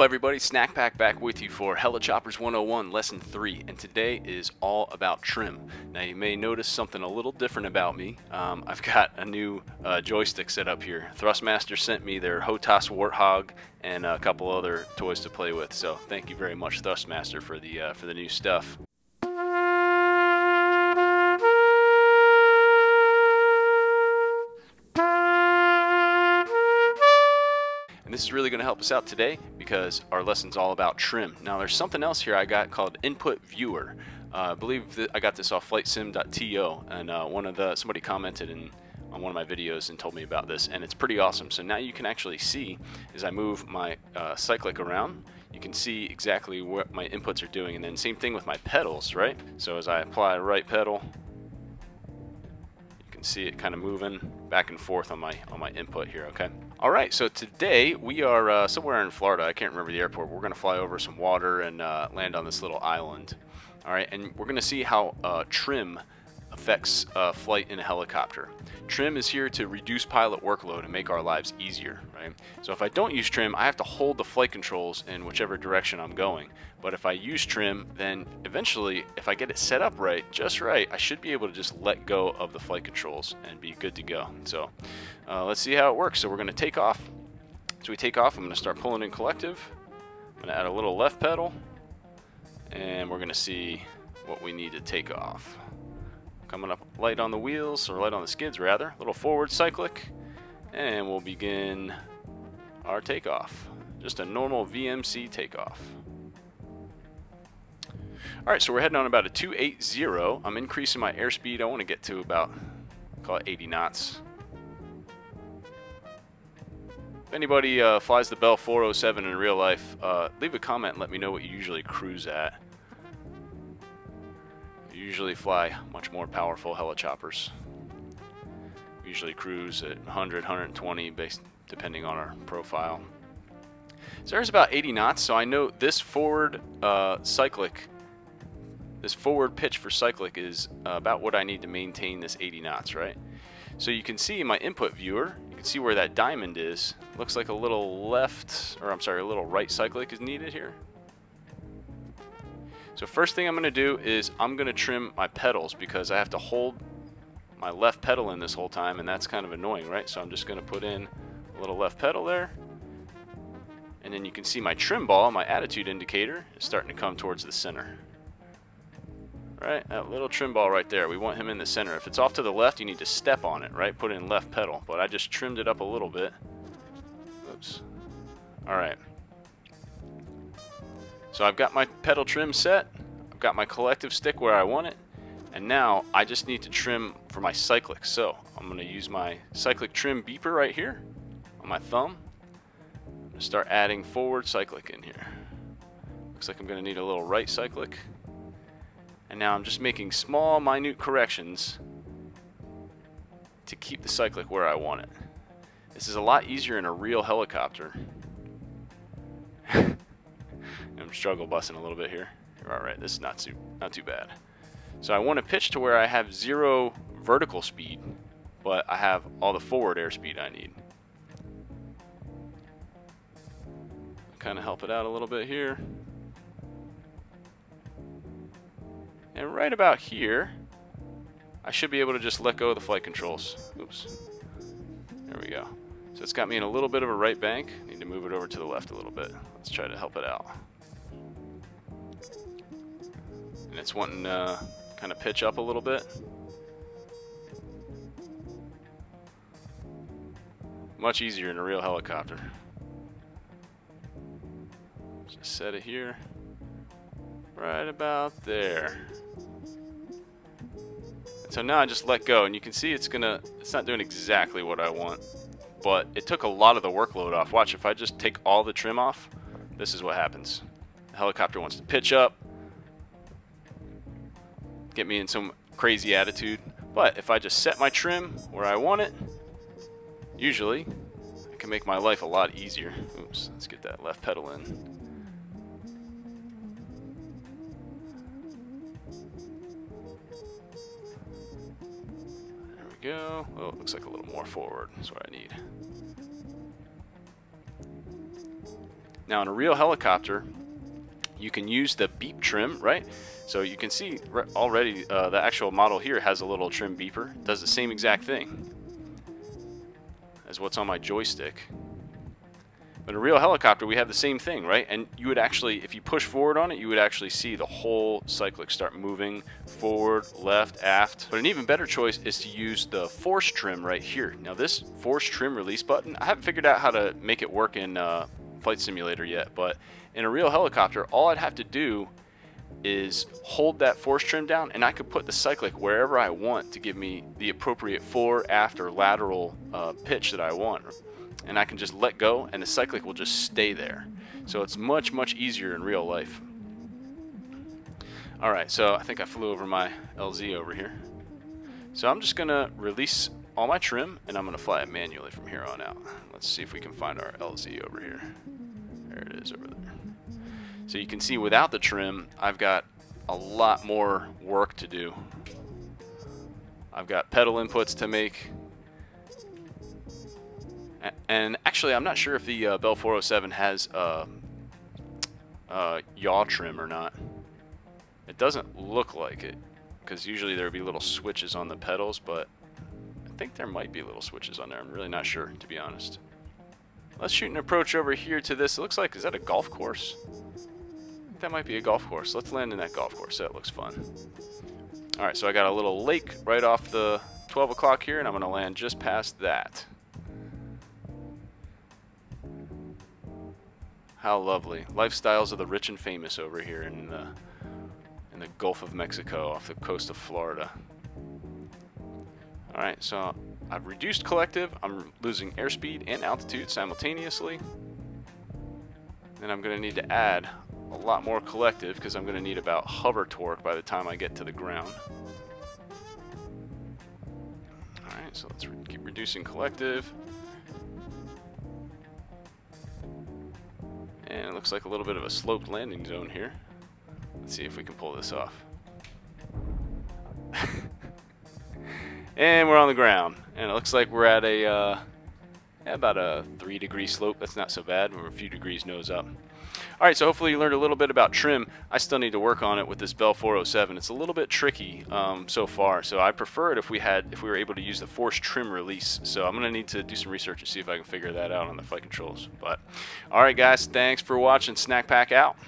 up, everybody? Snack Pack back with you for Helichoppers 101 Lesson 3, and today is all about trim. Now, you may notice something a little different about me. I've got a new joystick set up here. Thrustmaster sent me their HOTAS Warthog and a couple other toys to play with, so thank you very much, Thrustmaster, for the new stuff. And this is really going to help us out today because our lesson's all about trim. Now, there's something else here I got called Input Viewer. I believe that I got this off flightsim.to, and somebody commented on one of my videos and told me about this, and it's pretty awesome. So now you can actually see, as I move my cyclic around, you can see exactly what my inputs are doing. And then same thing with my pedals, right? So as I apply right pedal, see it kind of moving back and forth on my input here. Okay, all right, so today we are somewhere in Florida. I can't remember the airport. We're gonna fly over some water and land on this little island. All right, and we're gonna see how trim affects flight in a helicopter. Trim is here to reduce pilot workload and make our lives easier, right? So if I don't use trim, I have to hold the flight controls in whichever direction I'm going. But if I use trim, then eventually, if I get it set up right, just right, I should be able to just let go of the flight controls and be good to go. So let's see how it works. So we're gonna take off. So we take off, I'm gonna start pulling in collective. I'm gonna add a little left pedal, and we're gonna see what we need to take off. Coming up light on the wheels, or light on the skids rather, a little forward cyclic, and we'll begin our takeoff. Just a normal VMC takeoff. All right, so we're heading on about a 280. I'm increasing my airspeed. I want to get to about, call it 80 knots. If anybody flies the Bell 407 in real life, leave a comment and let me know what you usually cruise at. Usually fly much more powerful helichoppers. We usually cruise at 100, 120, based depending on our profile. So there's about 80 knots. So I know this forward cyclic, this forward pitch for cyclic is about what I need to maintain this 80 knots, right? So you can see my input viewer. You can see where that diamond is. Looks like a little left, or I'm sorry, a little right cyclic is needed here. So first thing I'm going to do is I'm going to trim my pedals because I have to hold my left pedal in this whole time, and that's kind of annoying, right? So I'm just going to put in a little left pedal there. And then you can see my trim ball, my attitude indicator, is starting to come towards the center. Right, that little trim ball right there, we want him in the center. If it's off to the left, you need to step on it, right? Put in left pedal, but I just trimmed it up a little bit. Oops. All right. So I've got my pedal trim set, I've got my collective stick where I want it, and now I just need to trim for my cyclic. So I'm going to use my cyclic trim beeper right here on my thumb. I'm going to start adding forward cyclic in here. Looks like I'm going to need a little right cyclic. And now I'm just making small, minute corrections to keep the cyclic where I want it. This is a lot easier in a real helicopter. I'm struggle busting a little bit here. You're all right. This is not too bad. So I want to pitch to where I have zero vertical speed, but I have all the forward airspeed I need. Kind of help it out a little bit here. And right about here, I should be able to just let go of the flight controls. Oops. There we go. So it's got me in a little bit of a right bank. Need to move it over to the left a little bit. Let's try to help it out. And it's wanting to kind of pitch up a little bit. Much easier in a real helicopter. Just set it here. Right about there. And so now I just let go, and you can see it's not doing exactly what I want, but it took a lot of the workload off. Watch, if I just take all the trim off, this is what happens. The helicopter wants to pitch up, get me in some crazy attitude. But if I just set my trim where I want it, usually I can make my life a lot easier. Oops, let's get that left pedal in. Go. Oh, it looks like a little more forward. That's what I need. Now in a real helicopter, you can use the beep trim, right? So you can see already the actual model here has a little trim beeper. It does the same exact thing as what's on my joystick. But in a real helicopter, we have the same thing, right? And you would actually, if you push forward on it, you would actually see the whole cyclic start moving forward, left, aft. But an even better choice is to use the force trim right here. Now this force trim release button, I haven't figured out how to make it work in Flight Simulator yet, but in a real helicopter, all I'd have to do is hold that force trim down, and I could put the cyclic wherever I want to give me the appropriate fore, aft, or lateral pitch that I want. And I can just let go, and the cyclic will just stay there. So it's much, much easier in real life. All right, so I think I flew over my LZ over here. So I'm just gonna release all my trim, and I'm gonna fly it manually from here on out. Let's see if we can find our LZ over here. There it is over there. So you can see without the trim, I've got a lot more work to do. I've got pedal inputs to make. And actually, I'm not sure if the Bell 407 has yaw trim or not. It doesn't look like it, because usually there would be little switches on the pedals, but I think there might be little switches on there. I'm really not sure, to be honest. Let's shoot an approach over here to this. It looks like, is that a golf course? I think that might be a golf course. Let's land in that golf course. That looks fun. All right, so I got a little lake right off the 12 o'clock here, and I'm going to land just past that. How lovely. Lifestyles of the rich and famous over here in the Gulf of Mexico off the coast of Florida. All right, so I've reduced collective. I'm losing airspeed and altitude simultaneously. And I'm going to need to add a lot more collective because I'm going to need about hover torque by the time I get to the ground. All right, so let's keep reducing collective. And it looks like a little bit of a sloped landing zone here. Let's see if we can pull this off. And we're on the ground. And it looks like we're at a about a 3-degree slope. That's not so bad. We're a few degrees nose up. All right, so hopefully you learned a little bit about trim. I still need to work on it with this Bell 407. It's a little bit tricky so far, so I prefer it if we were able to use the force trim release. So I'm gonna need to do some research and see if I can figure that out on the flight controls. But all right, guys, thanks for watching. Snack Pack out.